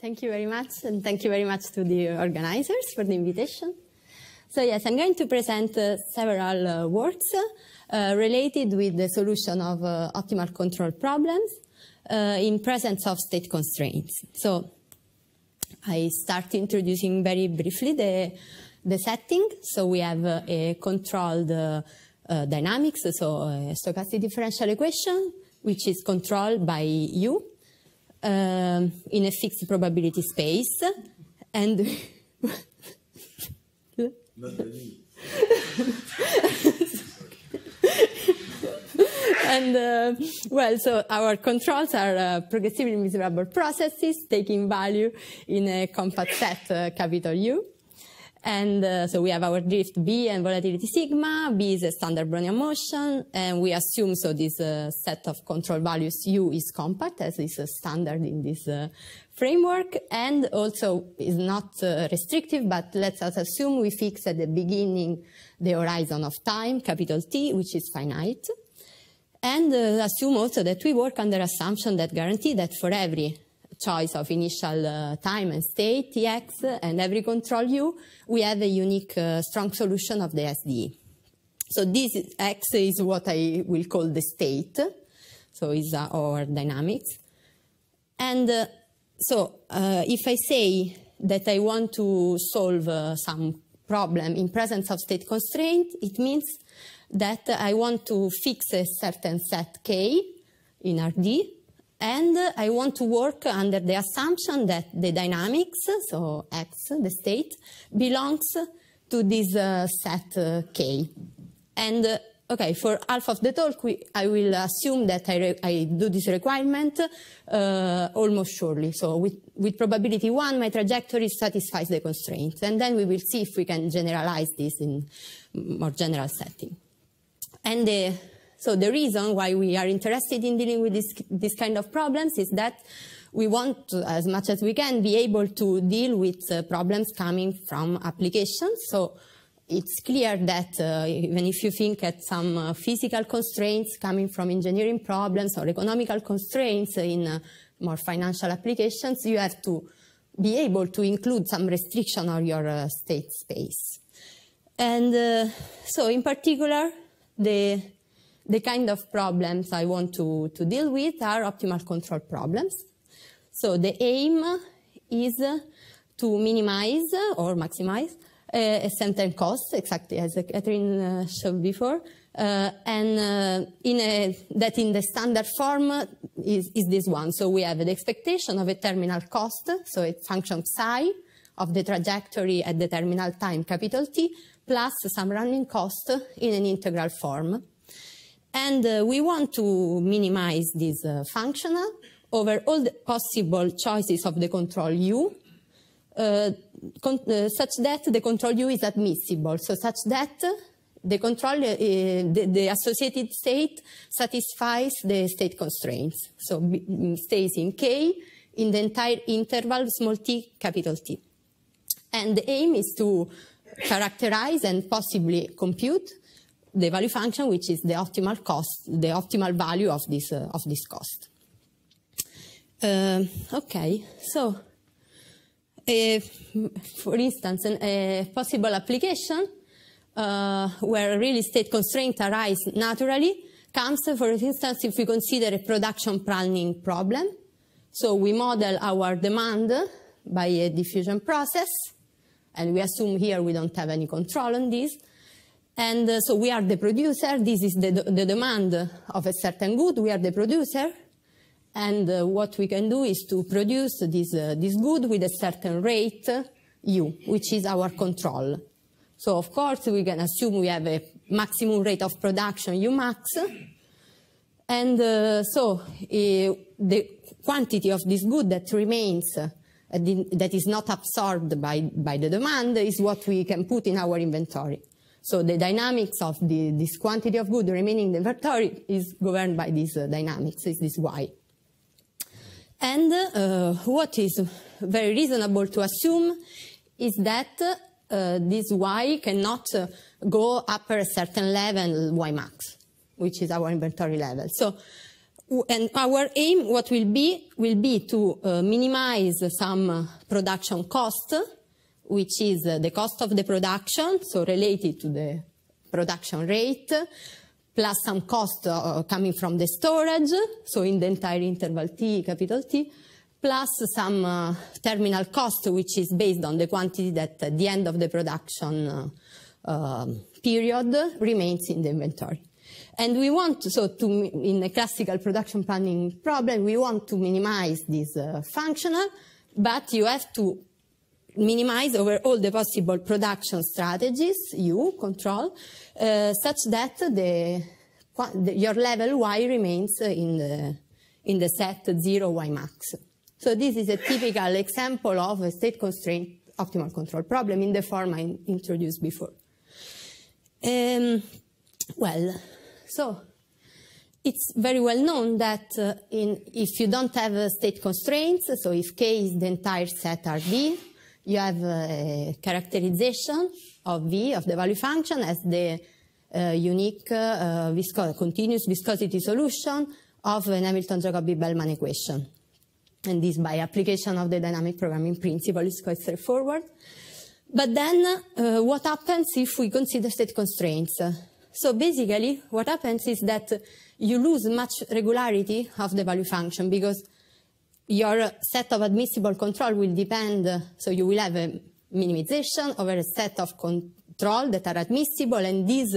Thank you very much, and thank you very much to the organizers for the invitation. So yes, I'm going to present several works related with the solution of optimal control problems in presence of state constraints. So I start introducing very briefly the setting. So we have a controlled dynamics, so a stochastic differential equation, which is controlled by U in a fixed probability space. And not the need. And well, so our controls are progressively measurable processes taking value in a compact set, capital U. And so we have our drift B and volatility sigma. B is a standard Brownian motion, and we assume so this set of control values U is compact, as is a standard in this framework, and also is not restrictive. But let's also assume we fix at the beginning the horizon of time, capital T, which is finite, and assume also that we work under assumption that guarantee that for every choice of initial time and state, Tx, and every control U, we have a unique strong solution of the SDE. So this X is what I will call the state, so is our dynamics. And so if I say that I want to solve some problem in presence of state constraint, it means that I want to fix a certain set K in RD, and I want to work under the assumption that the dynamics, so X, the state, belongs to this set K. And okay, for half of the talk, I will assume that I do this requirement almost surely. So with probability 1, my trajectory satisfies the constraint. And then we will see if we can generalize this in more general setting. And so the reason why we are interested in dealing with this kind of problems is that we want to, as much as we can, be able to deal with problems coming from applications. So it's clear that even if you think at some physical constraints coming from engineering problems or economical constraints in more financial applications, you have to be able to include some restriction on your state space. And so in particular, the kind of problems I want to deal with are optimal control problems. So the aim is to minimize or maximize a certain cost, exactly as Catherine showed before, and that in the standard form is this one. So we have the expectation of a terminal cost, so a function psi of the trajectory at the terminal time, capital T, plus some running cost in an integral form. And we want to minimize this functional over all the possible choices of the control U, such that the control U is admissible, so such that the control, the associated state satisfies the state constraints, so stays in K in the entire interval small t, capital T. And the aim is to characterize and possibly compute the value function, which is the optimal cost, the optimal value of this cost. Okay, so for instance, a possible application where really state constraints arise naturally comes, for instance, if we consider a production planning problem. So we model our demand by a diffusion process, and we assume here we don't have any control on this. And so we are the producer. This is the demand of a certain good. We are the producer. And what we can do is to produce this good with a certain rate U, which is our control. So of course, we can assume we have a maximum rate of production U max. And so the quantity of this good that remains, that is not absorbed by the demand, is what we can put in our inventory. So the dynamics of this quantity of good remaining in the inventory is governed by this dynamics, is this Y. And what is very reasonable to assume is that this Y cannot go up a certain level, Y max, which is our inventory level. So And our aim, what will be to minimize some production cost, which is the cost of the production, so related to the production rate, plus some cost coming from the storage, so in the entire interval T, capital T, plus some terminal cost, which is based on the quantity that at the end of the production period remains in the inventory. And we want, in a classical production planning problem, we want to minimize this functional, but you have to minimize over all the possible production strategies, you control, such that your level Y remains in the set 0 Y max. So this is a typical example of a state constraint optimal control problem in the form I introduced before. So it's very well known that if you don't have state constraints, so if K is the entire set RV, you have a characterization of V, of the value function, as the unique continuous viscosity solution of an Hamilton-Jacobi-Bellman equation. And this, by application of the dynamic programming principle, is quite straightforward. But then what happens if we consider state constraints? So basically, what happens is that you lose much regularity of the value function because your set of admissible control will depend, so you will have a minimization over a set of control that are admissible, and these,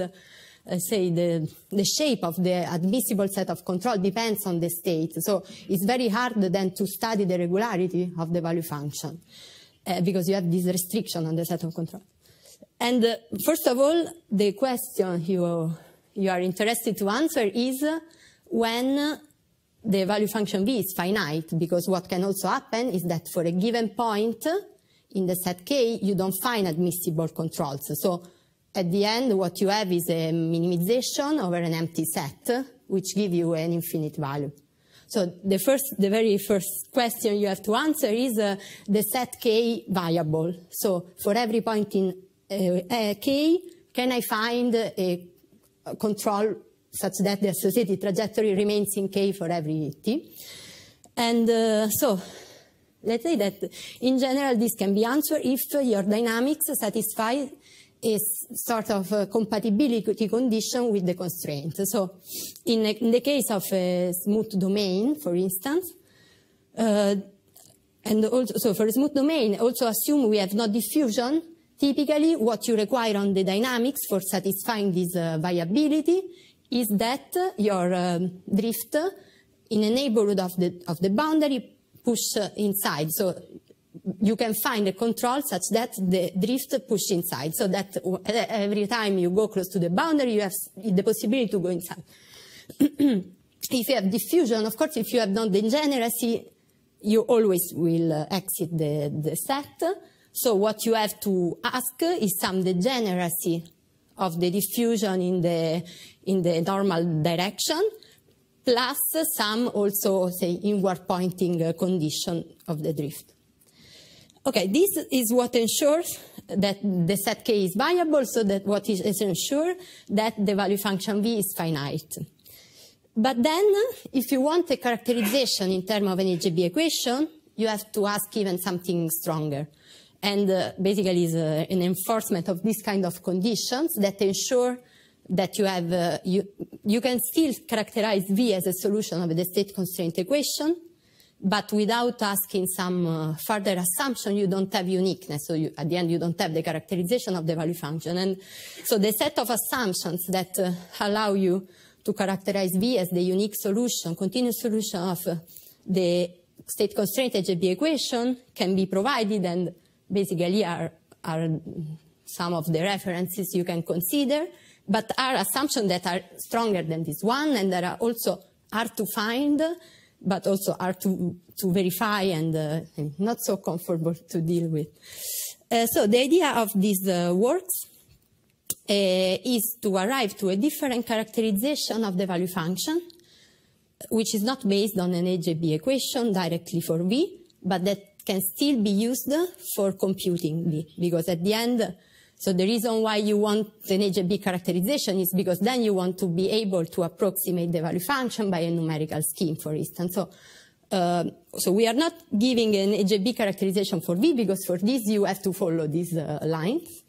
the shape of the admissible set of control depends on the state. So it's very hard then to study the regularity of the value function because you have this restriction on the set of control. And first of all, the question you are interested to answer is when the value function V is finite, because what can also happen is that for a given point in the set K, you don't find admissible controls. So at the end, what you have is a minimization over an empty set, which gives you an infinite value. So the very first question you have to answer is the set K variable. So for every point in K, can I find a control such that the associated trajectory remains in K for every T? And so let's say that in general this can be answered if your dynamics satisfy a sort of compatibility condition with the constraint. So in the case of a smooth domain, for instance, and also, so for a smooth domain, also assume we have no diffusion. Typically, what you require on the dynamics for satisfying this viability is that your drift in a neighborhood of the boundary push inside. So you can find a control such that the drift push inside, so that every time you go close to the boundary, you have the possibility to go inside. If you have diffusion, of course, if you have not the degeneracy, you always will exit the set. So what you have to ask is some degeneracy of the diffusion in the normal direction, plus some also, say, inward pointing condition of the drift. Okay, this is what ensures that the set K is viable, so that what is ensured that the value function V is finite. But then, if you want a characterization in terms of an AJB equation, you have to ask even something stronger. And basically is an enforcement of this kind of conditions that ensure that you have, you can still characterize V as a solution of the state constraint equation, but without asking some further assumption, you don't have uniqueness. So at the end, you don't have the characterization of the value function. And so the set of assumptions that allow you to characterize V as the unique solution, continuous solution of the state constraint AJB equation can be provided, and basically are some of the references you can consider, but are assumptions that are stronger than this one and that are also hard to find, but also hard to verify and not so comfortable to deal with. So the idea of these works is to arrive to a different characterization of the value function, which is not based on an AJB equation directly for V, but that can still be used for computing V, because at the end, So the reason why you want the nature B characterization is because then you want to be able to approximate the value function by a numerical scheme, for instance. So we are not giving an AJB characterization for V because for this you have to follow these lines.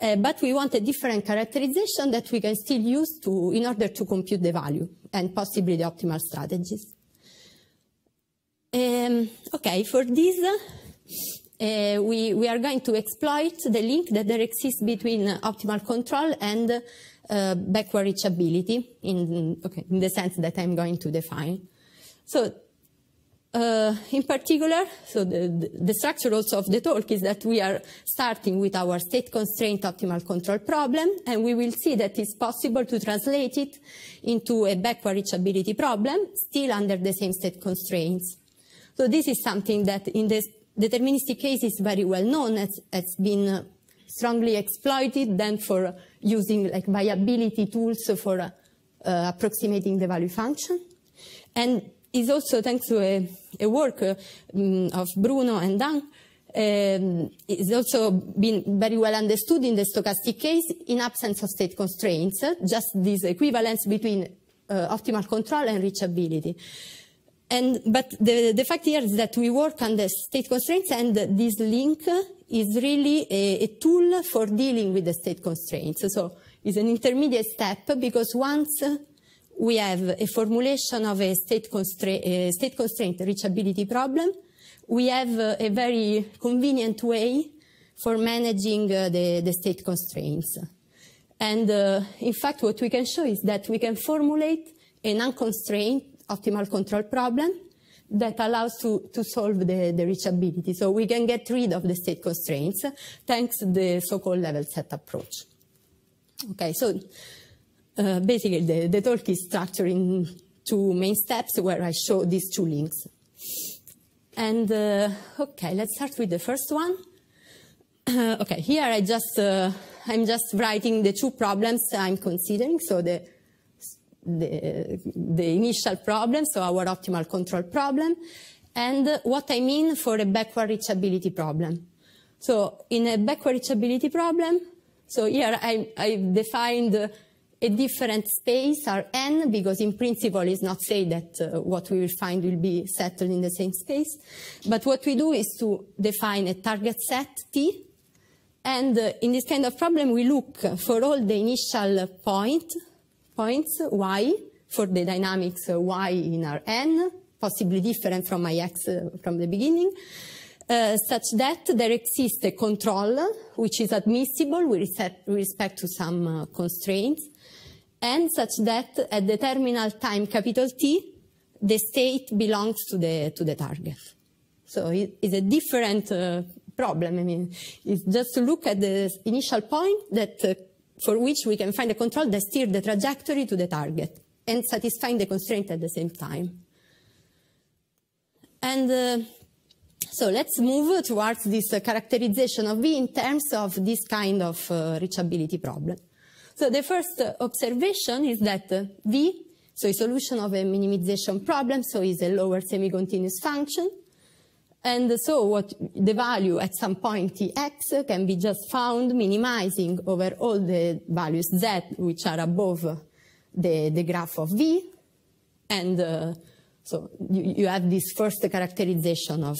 But we want a different characterization that we can still use to, in order to compute the value and possibly the optimal strategies. Okay, for this we are going to exploit the link that there exists between optimal control and backward reachability in the sense that I'm going to define. So in particular, so the structure also of the talk is that we are starting with our state constraint optimal control problem, and we will see that it's possible to translate it into a backward reachability problem still under the same state constraints. So this is something that in this deterministic case is very well known, has been strongly exploited then for using like viability tools for approximating the value function. And is also thanks to a work of Bruno and Dan, it's also been very well understood in the stochastic case in absence of state constraints, just this equivalence between optimal control and reachability. But the fact here is that we work under state constraints, and this link is really a tool for dealing with the state constraints. So it's an intermediate step, because once we have a formulation of a state constraint reachability problem, we have a very convenient way for managing the state constraints. And in fact, what we can show is that we can formulate an unconstrained optimal control problem that allows to solve the reachability. So we can get rid of the state constraints thanks to the so-called level set approach. Okay, so basically, the talk is structured in two main steps where I show these two links. And, okay, let's start with the first one. Okay, here I'm just writing the two problems I'm considering. So the initial problem, so our optimal control problem, and what I mean for a backward reachability problem. So in a backward reachability problem, so here I've defined a different space, Rn, because in principle it's not said that what we will find will be settled in the same space. But what we do is to define a target set T, and in this kind of problem we look for all the initial points y, for the dynamics y in Rn, possibly different from Ix from the beginning, such that there exists a control which is admissible with respect to some constraints, and such that at the terminal time T, the state belongs to the target. So it's a different problem. I mean, it's just to look at the initial point that for which we can find a control that steers the trajectory to the target and satisfying the constraint at the same time. And so let's move towards this characterization of V in terms of this kind of reachability problem. So the first observation is that V, so a solution of a minimization problem, so is a lower semi-continuous function. And so what the value at some point Tx can be just found minimizing over all the values Z which are above the graph of V. And so you have this first characterization of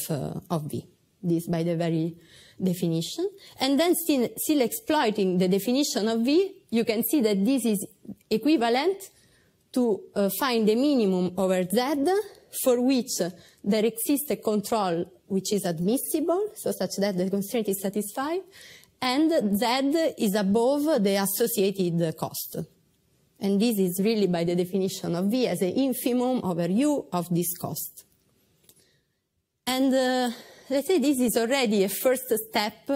V, this by the very definition. And then still exploiting the definition of V, you can see that this is equivalent to find a minimum over Z for which there exists a control which is admissible, so such that the constraint is satisfied, and Z is above the associated cost. And this is really by the definition of V as an infimum over U of this cost. And let's say this is already a first step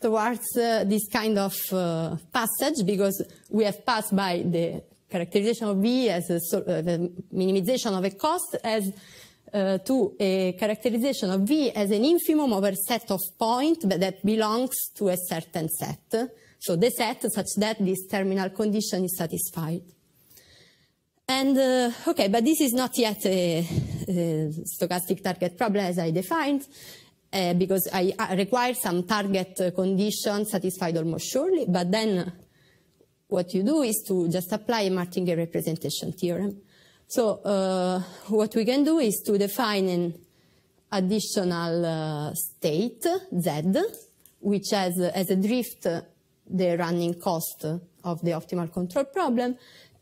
towards this kind of passage, because we have passed by the characterization of V as the minimization of a cost as to a characterization of V as an infimum over a set of points that belongs to a certain set. So the set such that this terminal condition is satisfied. And okay, but this is not yet a stochastic target problem as I defined. because I require some target condition satisfied almost surely, but then what you do is to just apply a Martingale representation theorem. So what we can do is to define an additional state, Z, which has as a drift the running cost of the optimal control problem,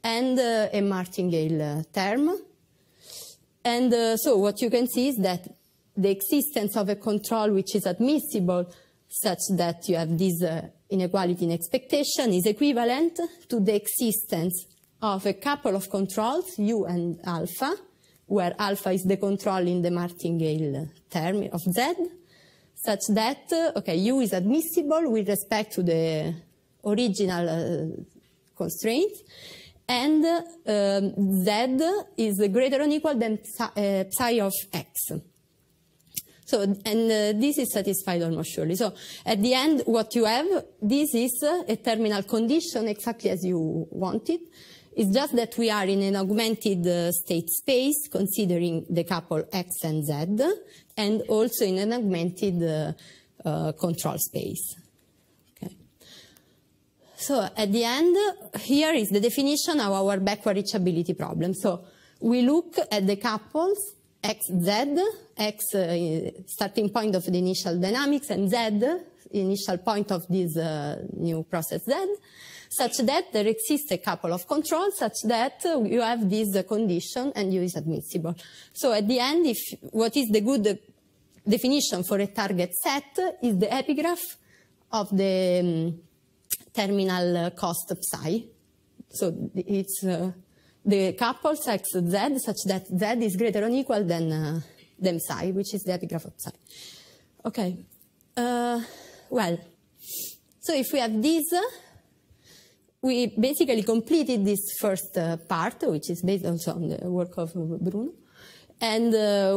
and a Martingale term. And so what you can see is that the existence of a control which is admissible such that you have this inequality in expectation is equivalent to the existence of a couple of controls, U and alpha, where alpha is the control in the Martingale term of Z, such that, okay, U is admissible with respect to the original constraint, and Z is greater or equal than psi of X. So, and this is satisfied almost surely. So at the end, what you have, this is a terminal condition exactly as you want it. It's just that we are in an augmented state space considering the couple X and Z, and also in an augmented control space. Okay. So at the end, here is the definition of our backward reachability problem. So we look at the couples X, Z, X starting point of the initial dynamics, and Z initial point of this new process Z, such that there exists a couple of controls such that you have this condition and U is admissible. So at the end, if what is the good definition for a target set is the epigraph of the terminal cost psi. So it's the couples X, Z, such that Z is greater or equal than psi, which is the epigraph of psi. Okay. Well, so if we have these, we basically completed this first part, which is based also on the work of Bruno. And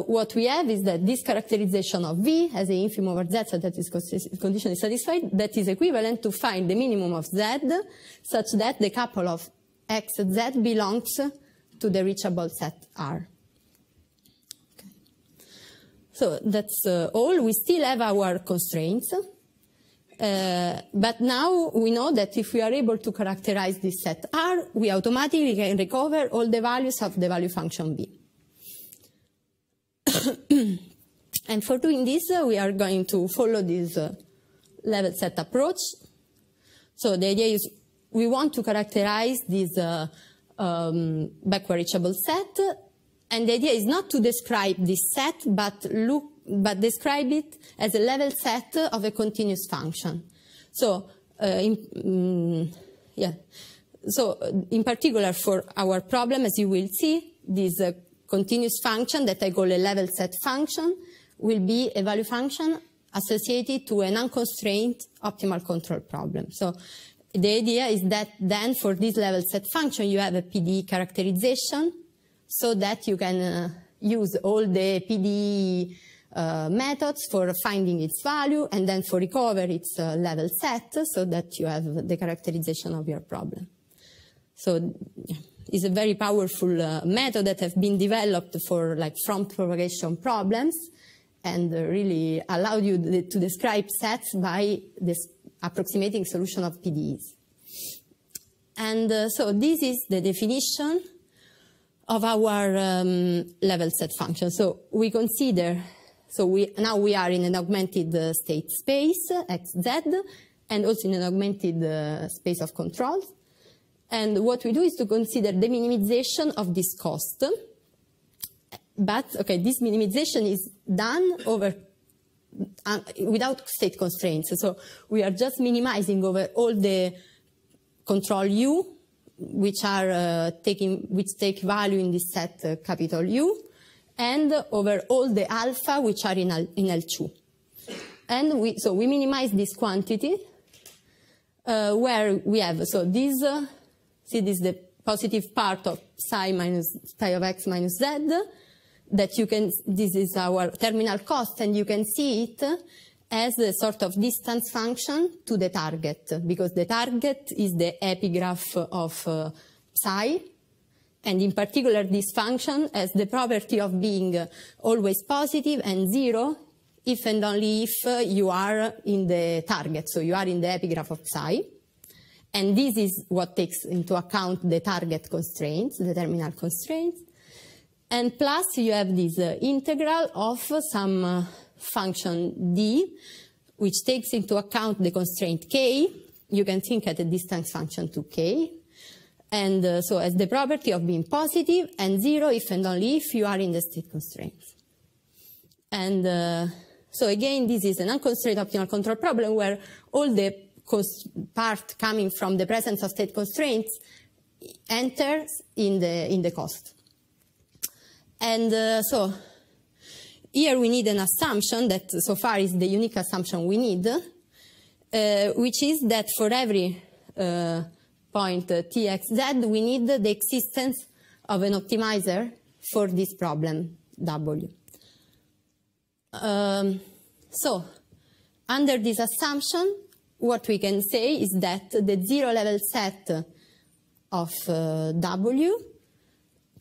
what we have is that this characterization of V as an infimum over Z, so that this condition is satisfied, that is equivalent to find the minimum of Z, such that the couple of X, Z belongs to the reachable set R. Okay. So that's all. We still have our constraints. But now we know that if we are able to characterize this set R, we automatically can recover all the values of the value function B. And for doing this, we are going to follow this level set approach. So the idea is we want to characterize this backward reachable set, and the idea is not to describe this set, but describe it as a level set of a continuous function. So, So in particular for our problem, as you will see, this continuous function that I call a level set function will be a value function associated to an unconstrained optimal control problem. So, the idea is that then for this level set function, you have a PDE characterization so that you can use all the PDE methods for finding its value and then for recover its level set so that you have the characterization of your problem. So it's a very powerful method that has been developed for like from propagation problems and really allowed you to describe sets by this approximating solution of PDEs. And so this is the definition of our level set function. So we consider, so now we are in an augmented state space, XZ, and also in an augmented space of controls. And what we do is to consider the minimization of this cost. But, okay, this minimization is done over without state constraints. So we are just minimizing over all the control U, which are take value in this set capital U, and over all the alpha, which are in L2. And so we minimize this quantity where we have, so this, see this is the positive part of psi minus psi of X minus Z, that you can, this is our terminal cost, and you can see it as a sort of distance function to the target, because the target is the epigraph of psi, and in particular this function has the property of being always positive and zero if and only if you are in the target, so you are in the epigraph of psi. And this is what takes into account the target constraints, the terminal constraints. And plus you have this integral of some function d, which takes into account the constraint k. You can think at a distance function to k. And so as the property of being positive and zero if and only if you are in the state constraints. And so again, this is an unconstrained optimal control problem where all the part coming from the presence of state constraints enters in the cost. And so here we need an assumption that so far is the unique assumption we need, which is that for every point txz we need the existence of an optimizer for this problem w. So under this assumption, what we can say is that the zero level set of W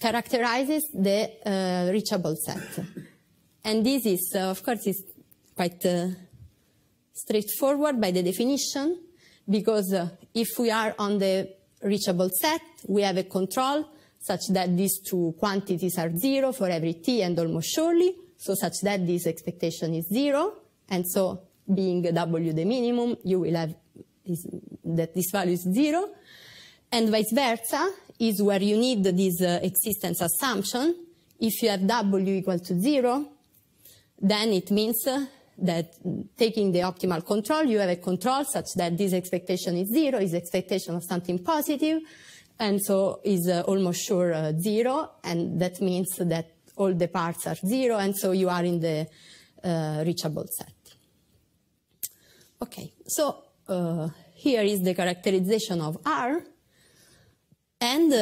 characterizes the reachable set. And this is, of course, is quite straightforward by the definition, because if we are on the reachable set, we have a control such that these two quantities are zero for every t and almost surely, so such that this expectation is zero, and so being W the minimum, you will have that this value is zero, and vice versa is where you need this existence assumption. If you have W equal to zero, then it means that taking the optimal control, you have a control such that this expectation is zero, is expectation of something positive, and so is almost sure zero, and that means that all the parts are zero, and so you are in the reachable set. Okay, so here is the characterization of R, and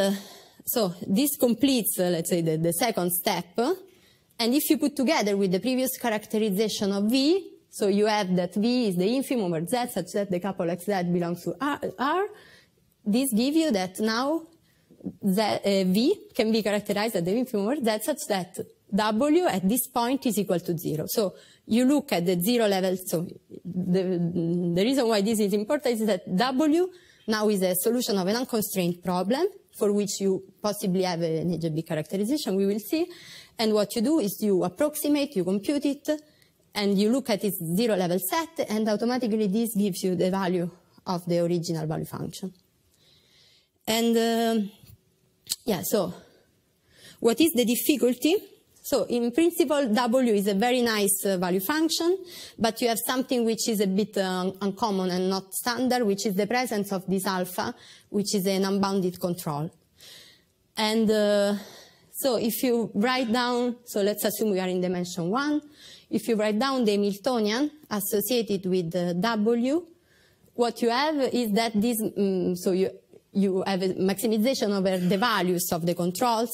so this completes, let's say, the second step, and if you put together with the previous characterization of V, so you have that V is the infimum over Z such that the couple XZ belongs to R, this gives you that now V can be characterized at the infimum over Z such that W at this point is equal to zero. So you look at the zero level, so the reason why this is important is that W now is a solution of an unconstrained problem for which you possibly have an HJB characterization, we will see. And what you do is you approximate, you compute it, and you look at its zero level set, and automatically this gives you the value of the original value function. And yeah, so what is the difficulty? So in principle, W is a very nice value function, but you have something which is a bit uncommon and not standard, which is the presence of this alpha, which is an unbounded control. And so if you write down, so let's assume we are in dimension one, if you write down the Hamiltonian associated with W, what you have is that this, so you have a maximization over the values of the controls,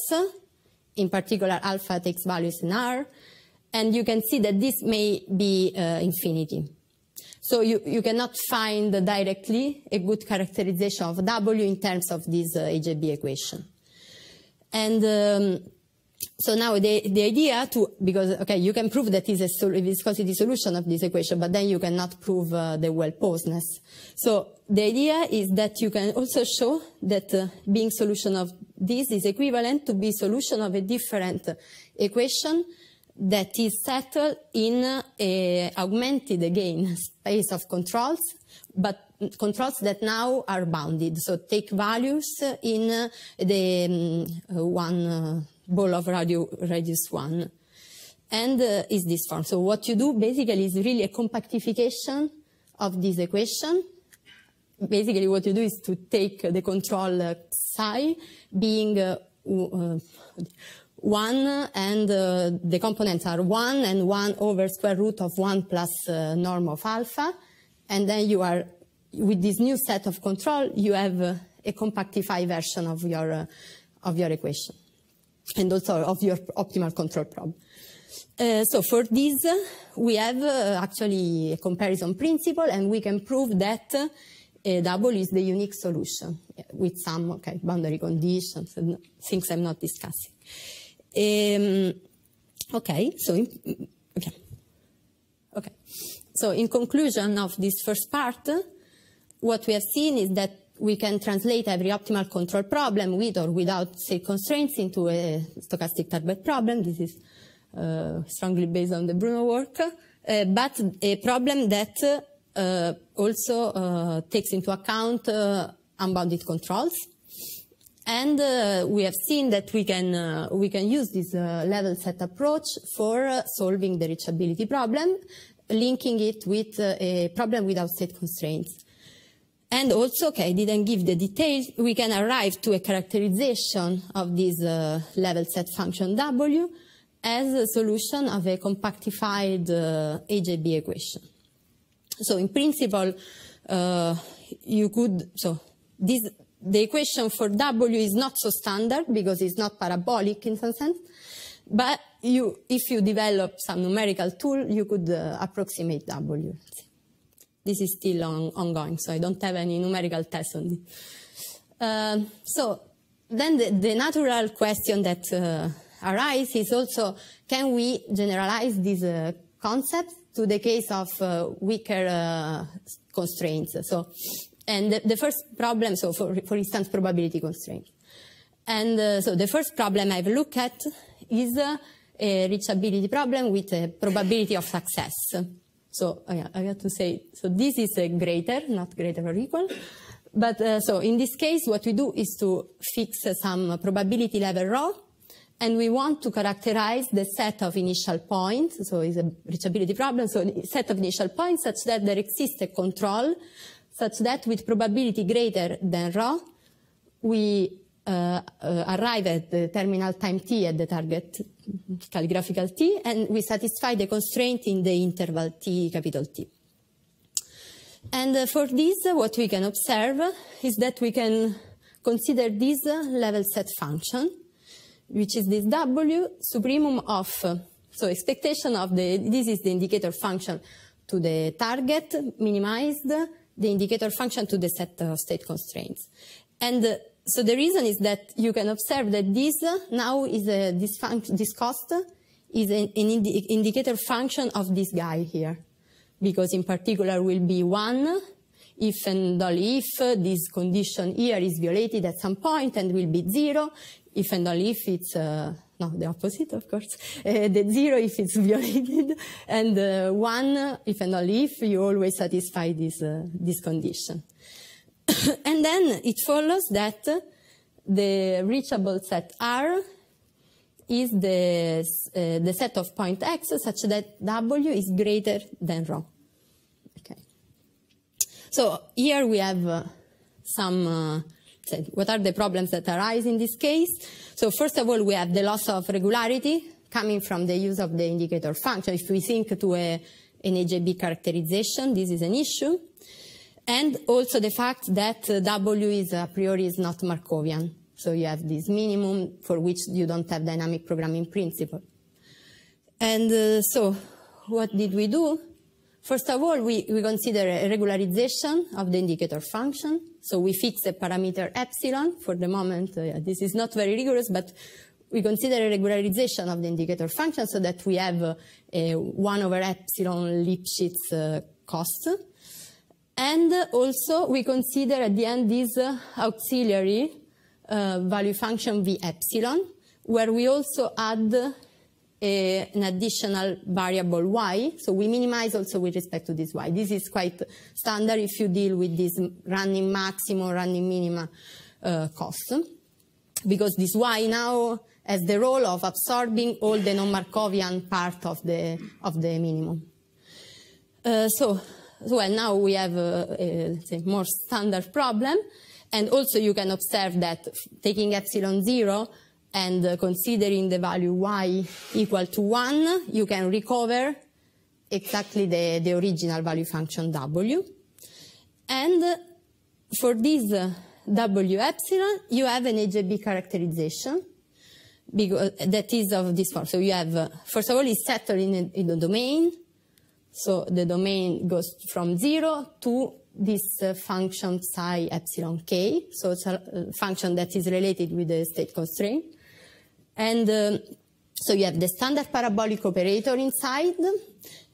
in particular alpha takes values in R, and you can see that this may be infinity. So you cannot find directly a good characterization of W in terms of this HJB equation. And so now the idea to, because, okay, you can prove that is a viscosity solution of this equation, but then you cannot prove the well-posedness. So the idea is that you can also show that being solution of this is equivalent to be solution of a different equation that is settled in a augmented, again, space of controls, but controls that now are bounded. So take values in the one ball of radius one. And is this form. So what you do basically is really a compactification of this equation. Basically what you do is to take the control psi being one and the components are one and one over square root of one plus norm of alpha. And then you are, with this new set of control, you have a compactified version of your equation and also of your optimal control problem. So for this, we have actually a comparison principle, and we can prove that W is the unique solution with some boundary conditions and things I'm not discussing. Okay, so Okay. So in conclusion of this first part, what we have seen is that we can translate every optimal control problem with or without state constraints into a stochastic Talbot problem. This is strongly based on the Bruno work, but a problem that also takes into account unbounded controls. And we have seen that we can use this level set approach for solving the reachability problem, linking it with a problem without state constraints. And also, okay, I didn't give the details, we can arrive to a characterization of this level set function W as a solution of a compactified AJB equation. So in principle, you could, so this, the equation for W is not so standard because it's not parabolic in some sense, but you, if you develop some numerical tool, you could approximate W. This is still ongoing, so I don't have any numerical tests on this. So then the natural question that arises is also, can we generalize these concepts to the case of weaker constraints? So, and the first problem, so for instance, probability constraints. And so the first problem I've looked at is a reachability problem with a probability of success. So I have to say, so this is a greater, not greater or equal. But so in this case, what we do is to fix some probability level rho, and we want to characterize the set of initial points. So it's a reachability problem. So a set of initial points such that there exists a control such that with probability greater than rho, we arrive at the terminal time t at the target calligraphical t, and we satisfy the constraint in the interval t, capital T. And for this, what we can observe is that we can consider this level set function, which is this W supremum of, so expectation of the, this is the indicator function to the target, minimized, the indicator function to the set of state constraints. And so the reason is that you can observe that this now is a, this cost is an indicator function of this guy here, because in particular will be 1 if and only if this condition here is violated at some point, and will be 0 if and only if it's no, the opposite, of course, the 0 if it's violated, and 1 if and only if you always satisfy this this condition. And then it follows that the reachable set R is the set of point X such that W is greater than rho. Okay. So here we have some, what are the problems that arise in this case? So first of all, we have the loss of regularity coming from the use of the indicator function. If we think to an AJB characterization, this is an issue. And also the fact that W is a priori is not Markovian. So you have this minimum for which you don't have dynamic programming principle. And so what did we do? First of all, we consider a regularization of the indicator function. So we fix a parameter epsilon. For the moment, this is not very rigorous, but we consider a regularization of the indicator function so that we have a 1/ε Lipschitz cost. And also we consider at the end this auxiliary value function v epsilon, where we also add an additional variable y. So we minimize also with respect to this y. This is quite standard if you deal with this running maximum, running minima cost, because this y now has the role of absorbing all the non-Markovian part of the minimum. Well, now we have a more standard problem, and also you can observe that taking epsilon 0 and considering the value y equal to 1, you can recover exactly the original value function w. And for this w epsilon, you have an AJB characterization because that is of this form. So you have, first of all, it's settled in the domain. So the domain goes from 0 to this function psi epsilon k. So it's a function that is related with the state constraint. And so you have the standard parabolic operator inside.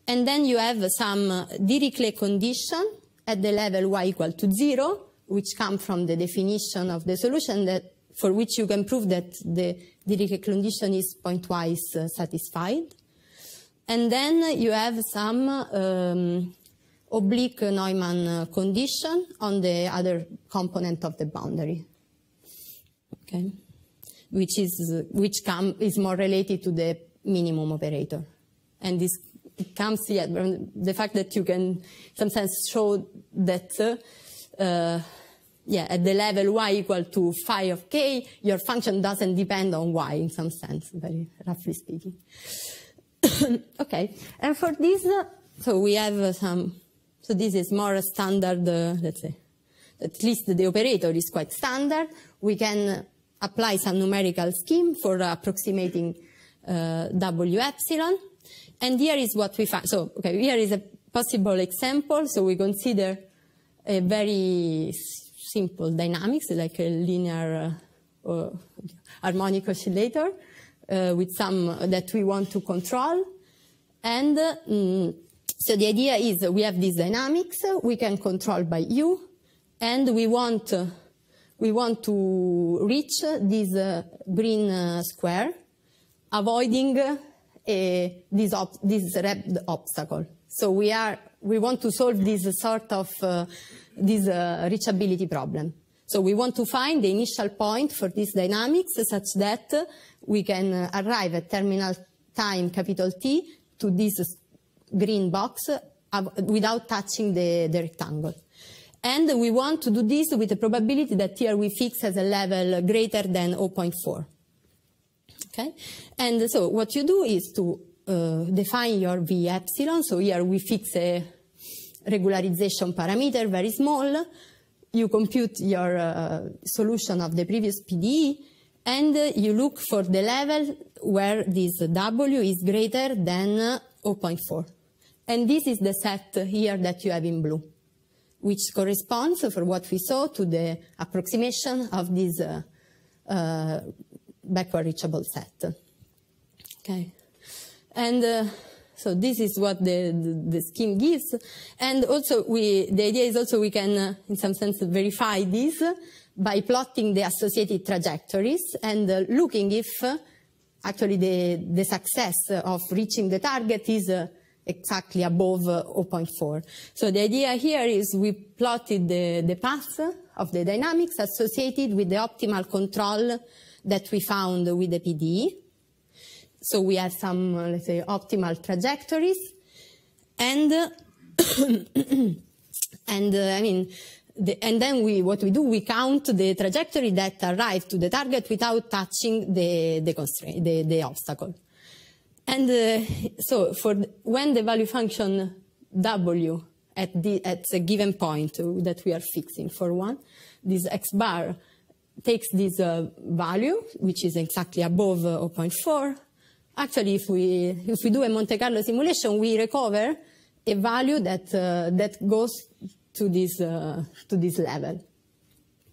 And then you have some Dirichlet condition at the level y equal to 0, which come from the definition of the solution that, for which you can prove that the Dirichlet condition is pointwise satisfied. And then you have some oblique Neumann condition on the other component of the boundary. Okay. Which is more related to the minimum operator. And this comes, yeah, the fact that you can sometimes show that, yeah, at the level y equal to phi of k, your function doesn't depend on y in some sense, very roughly speaking. Okay, and for this, so we have some, so this is more a standard, let's say, at least the operator is quite standard. We can apply some numerical scheme for approximating W epsilon. And here is what we find. So, okay, here is a possible example. So we consider a very simple dynamics, like a linear or harmonic oscillator with some that we want to control. And so the idea is we have these dynamics we can control by U, and we want to reach this green square, avoiding this red obstacle. So we want to solve this sort of this reachability problem. So we want to find the initial point for this dynamics such that we can arrive at terminal time capital T to this green box without touching the rectangle. And we want to do this with a probability that here we fix as a level greater than 0.4. Okay? And so what you do is to define your V epsilon. So here we fix a regularization parameter, very small. You compute your solution of the previous PDE, and you look for the level where this W is greater than 0.4. And this is the set here that you have in blue, which corresponds, for what we saw, to the approximation of this backward reachable set. Okay, and so this is what the scheme gives. And also, the idea is we can, in some sense, verify this by plotting the associated trajectories and looking if actually the success of reaching the target is exactly above 0.4. So the idea here is we plotted the path of the dynamics associated with the optimal control that we found with the PDE. So we have some, let's say, optimal trajectories. And, what we do, we count the trajectory that arrive to the target without touching the constraint, the obstacle. And so for when the value function W at a given point that we are fixing for one, this X bar takes this value, which is exactly above 0.4. Actually, if we do a Monte Carlo simulation, we recover a value that goes to this level.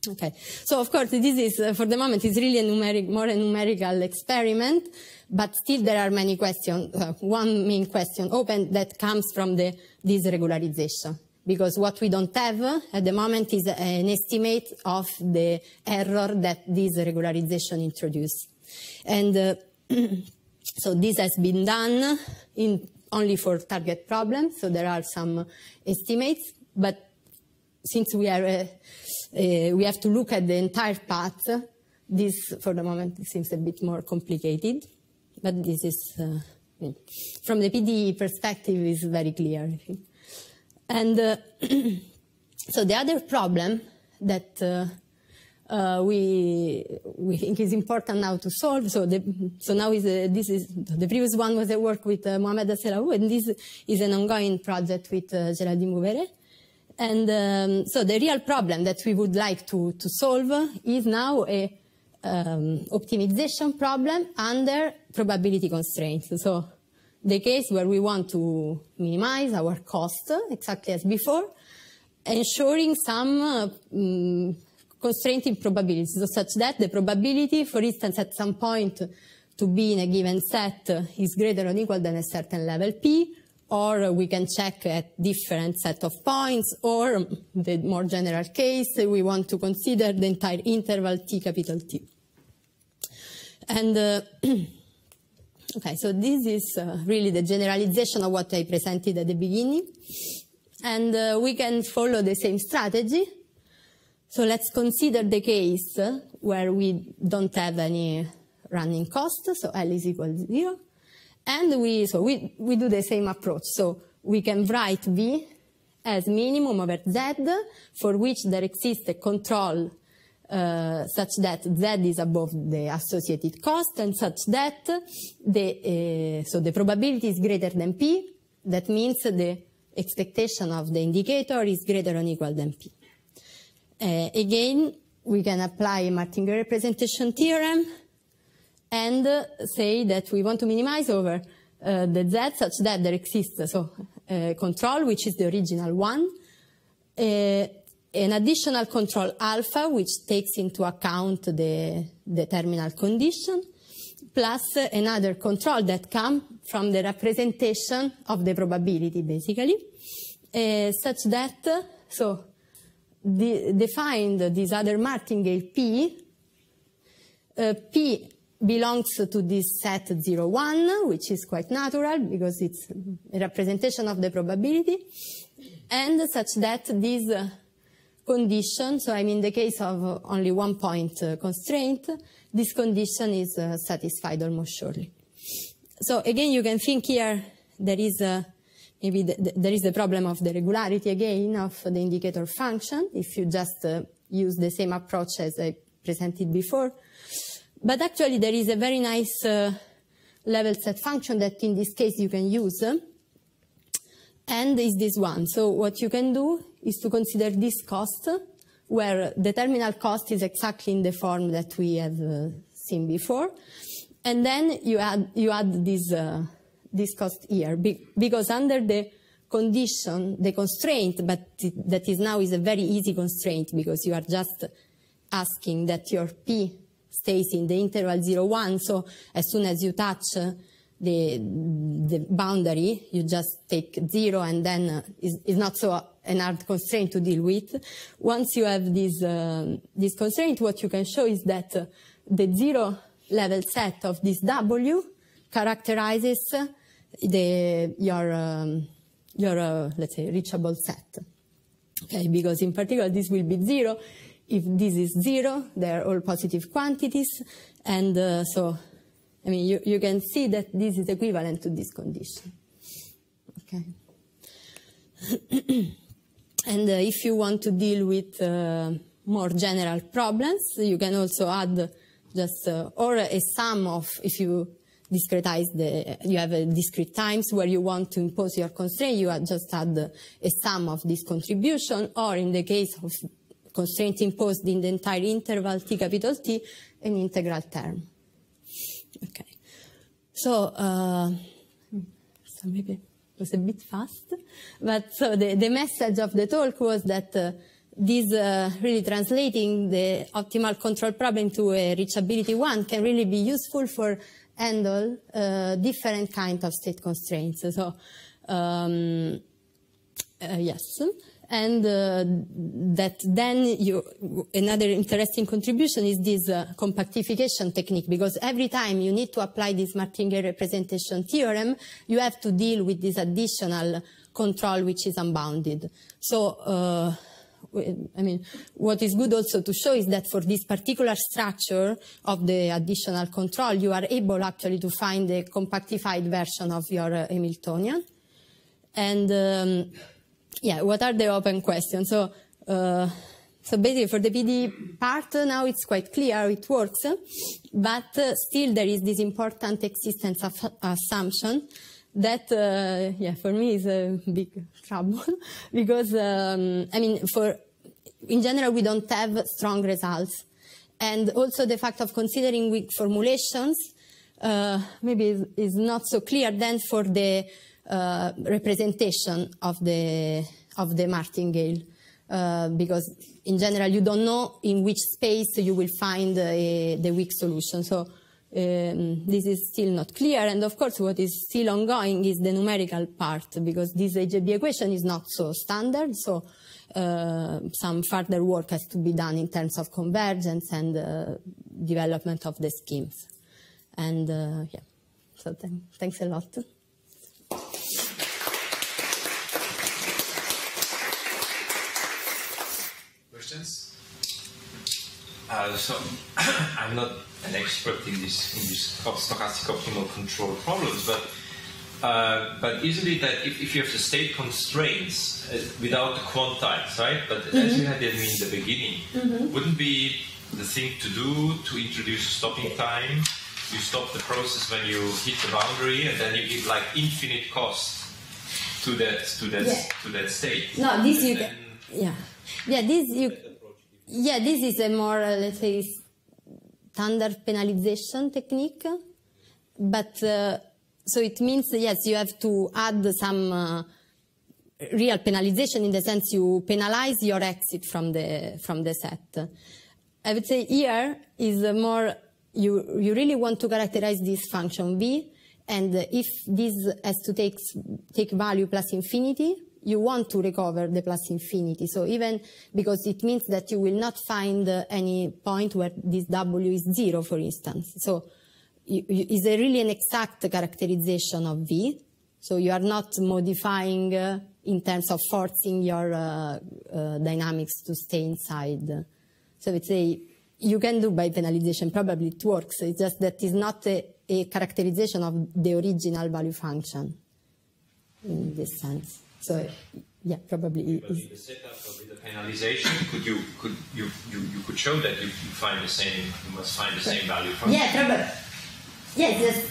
Okay, so of course this is, for the moment, it's really a more a numerical experiment, but still there are many questions. One main question open that comes from this regularization, because what we don't have at the moment is an estimate of the error that this regularization introduced. And so this has been done only for target problems, so there are some estimates, but since we have to look at the entire path, this for the moment seems a bit more complicated, but this is, from the PDE perspective, is very clear, I think. And so the other problem that we think is important now to solve, so now the previous one was a work with Mohamed Asselaou, and this is an ongoing project with Géraldine Bouveret. And so the real problem that we would like to solve is now a optimization problem under probability constraints. So the case where we want to minimize our cost, exactly as before, ensuring some constraint in probability, so such that the probability, for instance, at some point to be in a given set is greater or equal than a certain level P, or we can check at different set of points, or the more general case, we want to consider the entire interval T capital T. And okay, so this is really the generalization of what I presented at the beginning. And we can follow the same strategy. So let's consider the case where we don't have any running cost, so L is equal to 0. And we do the same approach. So we can write V as minimum over Z, for which there exists a control such that Z is above the associated cost, and such that the, so the probability is greater than P. That means the expectation of the indicator is greater or equal than P. Again, we can apply Martingale representation theorem and say that we want to minimize over the Z such that there exists so control, which is the original one, an additional control alpha, which takes into account the terminal condition, plus another control that comes from the representation of the probability, basically, such that, so defined this other martingale P, P belongs to this set 0, 1, which is quite natural because it's a representation of the probability, and such that this condition, so I mean the case of only one point constraint, this condition is satisfied almost surely. So again, you can think here there is maybe there is the problem of the regularity again of the indicator function if you just use the same approach as I presented before. But actually there is a very nice level set function that in this case you can use, and is this one. So what you can do is to consider this cost, where the terminal cost is exactly in the form that we have seen before, and then you add this this cost here, because under the condition, the constraint, but that is now is a very easy constraint, because you are just asking that your P stays in the interval 0, 1, so as soon as you touch the boundary, you just take 0, and then it's not so an hard constraint to deal with. Once you have this, this constraint, what you can show is that the 0 level set of this W characterizes your let's say, reachable set. Okay, because in particular this will be 0. If this is 0, they are all positive quantities, and so, I mean, you can see that this is equivalent to this condition. Okay. And if you want to deal with more general problems, you can also add just, or a sum of, if you discretize you have a discrete times where you want to impose your constraint, you just add a sum of this contribution, or in the case of constraint imposed in the entire interval T capital T, an integral term. Okay. So, maybe it was a bit fast, but so the message of the talk was that this really translating the optimal control problem to a reachability one can really be useful for handle different kinds of state constraints. So, yes. And that then another interesting contribution is this compactification technique, because every time you need to apply this Martingale representation theorem, you have to deal with this additional control which is unbounded. So, I mean, what is good also to show is that for this particular structure of the additional control, you are able actually to find the compactified version of your Hamiltonian. And yeah, what are the open questions? So, so basically for the PD part, now it's quite clear how it works, but still there is this important existence of assumption that, yeah, for me is a big trouble because, I mean, in general, we don't have strong results. And also the fact of considering weak formulations, maybe is not so clear then for the, representation of the martingale, because in general you don't know in which space you will find the weak solution. So this is still not clear. And of course, what is still ongoing is the numerical part, because this HJB equation is not so standard. So some further work has to be done in terms of convergence and development of the schemes. And yeah, so thanks a lot. Questions? So I'm not an expert in this stochastic optimal control problems, but isn't it that if you have the state constraints without the quantiles, right? But as you had them in the beginning, wouldn't be the thing to do to introduce stopping time? You stop the process when you hit the boundary, and then you give like infinite cost to that state. No, this you can, this is a more let's say standard penalization technique, but so it means yes, you have to add some real penalization in the sense you penalize your exit from the set. I would say here is a more. You really want to characterize this function v, and if this has to take value plus infinity, you want to recover the plus infinity. So even because it means that you will not find any point where this w is zero, for instance. So it's really an exact characterization of v. So you are not modifying in terms of forcing your dynamics to stay inside. So it's a you can do by penalization, probably it works. It's just that it's not a characterization of the original value function in this sense. So, yeah, probably. But with the setup or with the penalization, could you show that you must find the same value function? Yeah, probably. Yes,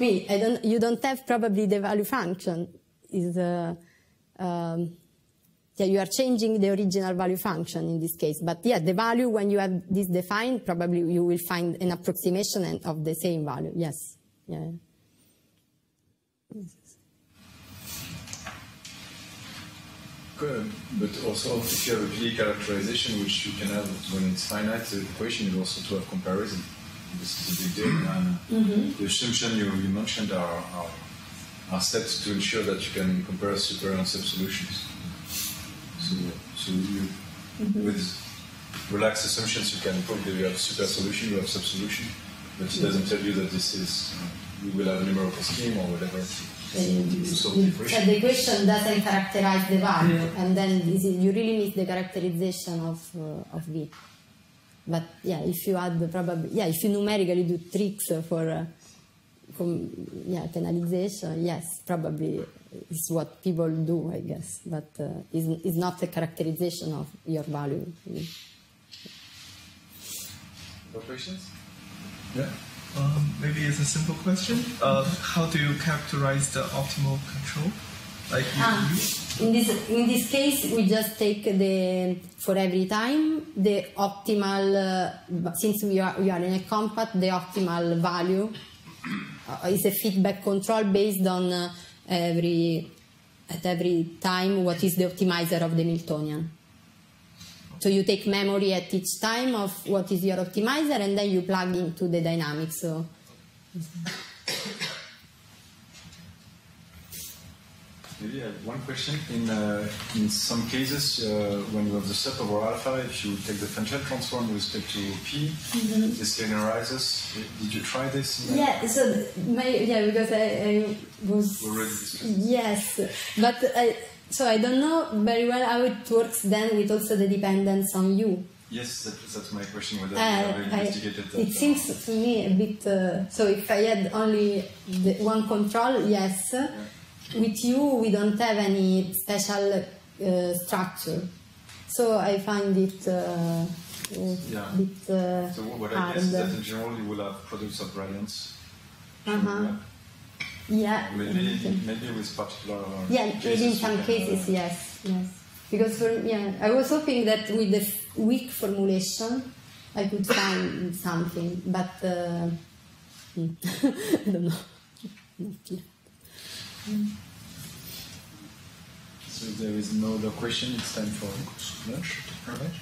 yes. You don't have probably the value function. Is you are changing the original value function in this case, but yeah, the value when you have this defined, probably you will find an approximation of the same value. Yes. Yeah. But also, if you have a PDE characterization, which you can have when it's finite, the equation is also to have comparison. This is a big deal. The assumption you mentioned are steps to ensure that you can compare super and sub solutions. So you, with relaxed assumptions, you can prove that you have super solution, you have sub solution, but it doesn't tell you that this is you will have a numerical scheme or whatever. So the equation doesn't characterize the value, and then this is, you really miss the characterization of V. But yeah, if you add the probably if you numerically do tricks for penalization, yes, probably. It's what people do, I guess, but it's not a characterization of your value. More questions? Yeah. Maybe it's a simple question. How do you characterize the optimal control? Like in this case, we just take for every time the optimal. Since we are in a compact, the optimal value is a feedback control based on. At every time, what is the optimizer of the Hamiltonian? So you take memory at each time of what is your optimizer, and then you plug into the dynamics. So. Maybe I have one question. In some cases, when you have the set over alpha, if you take the Fréchet transform with respect to P, this linearizes. Did you try this? Yeah, so because I was already discussing. Yes, but I don't know very well how it works then with also the dependence on U. Yes, that's my question. Whether I investigated that. It seems to me a bit. So if I had only one control, yes. Yeah. With you, we don't have any special structure, so I find it a bit so what hard. I guess is that in general you will have products of variance. Yeah. Maybe with particular. Yeah, maybe in some cases, yes. Because I was hoping that with the weak formulation, I could find something, but I don't know. Not yet. So if there is no other question, it's time for lunch. All right.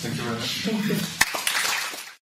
Thank you very much.